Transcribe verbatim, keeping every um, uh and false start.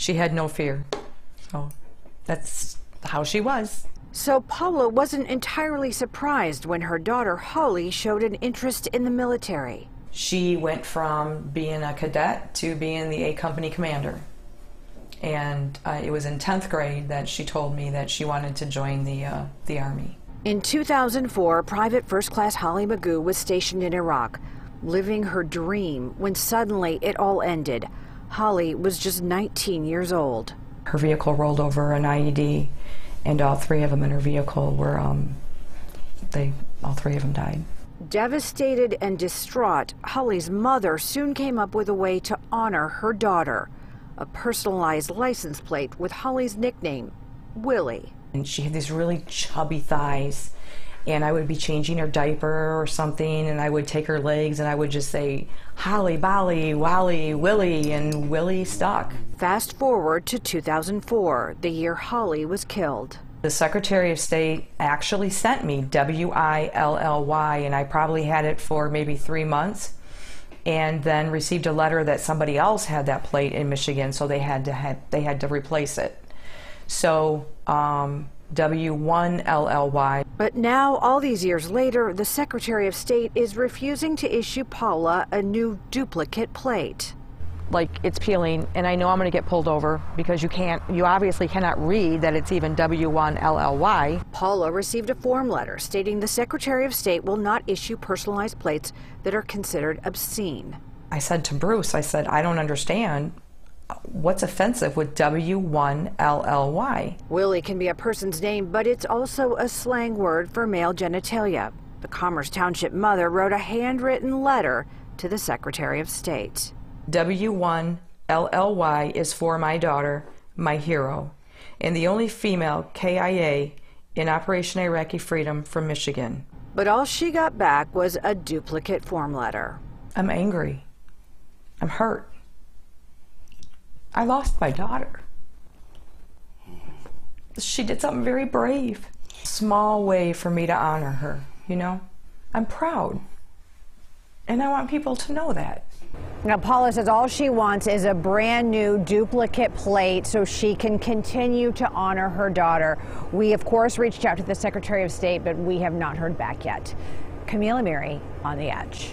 she had no fear. So that's how she was. So Paula wasn't entirely surprised when her daughter Holly showed an interest in the military. She went from being a cadet to being the A Company commander. And uh, it was in tenth grade that she told me that she wanted to join the, uh, the Army. In two thousand four, Private First Class Holly Magoo was stationed in Iraq, living her dream when suddenly it all ended. Holly was just nineteen years old. Her vehicle rolled over an I E D, and all three of them in her vehicle were, um, they, all three of them died. Devastated and distraught, Holly's mother soon came up with a way to honor her daughter, a personalized license plate with Holly's nickname, Willie. And she had these really chubby thighs, and I would be changing her diaper or something, and I would take her legs and I would just say, Holly, Bolly, Wally, Willie, and Willie stuck. Fast forward to two thousand four, the year Holly was killed. The Secretary of State actually sent me W I L L Y, and I probably had it for maybe three months, and then received a letter that somebody else had that plate in Michigan, so they had to have, they had to replace it. So um, W one L L Y. But now, all these years later, the Secretary of State is refusing to issue Paula a new duplicate plate. Like, it's peeling, and I know I'm going to get pulled over because you can't, you obviously cannot read that it's even W one L L Y. Paula received a form letter stating the Secretary of State will not issue personalized plates that are considered obscene. I said to Bruce, I said, I don't understand. What's offensive with W one L L Y? Willie can be a person's name, but it's also a slang word for male genitalia. The Commerce Township mother wrote a handwritten letter to the Secretary of State. W one L L Y is for my daughter, my hero, and the only female K I A in Operation Iraqi Freedom from Michigan. But all she got back was a duplicate form letter. I'm angry. I'm hurt. I lost my daughter. She did something very brave. Small way for me to honor her, you know? I'm proud. And I want people to know that. Now, Paula says all she wants is a brand new duplicate plate so she can continue to honor her daughter. We, of course, reached out to the Secretary of State, but we have not heard back yet. Camila Marie on The Edge.